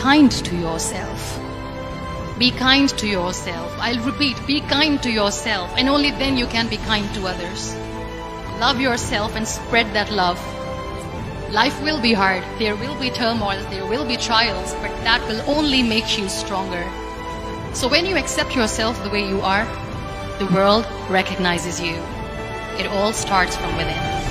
kind to yourself. Be kind to yourself. I'll repeat, be kind to yourself, and only then you can be kind to others. Love yourself and spread that love. Life will be hard, there will be turmoil, there will be trials, but that will only make you stronger. So when you accept yourself the way you are, the world recognizes you. It all starts from within.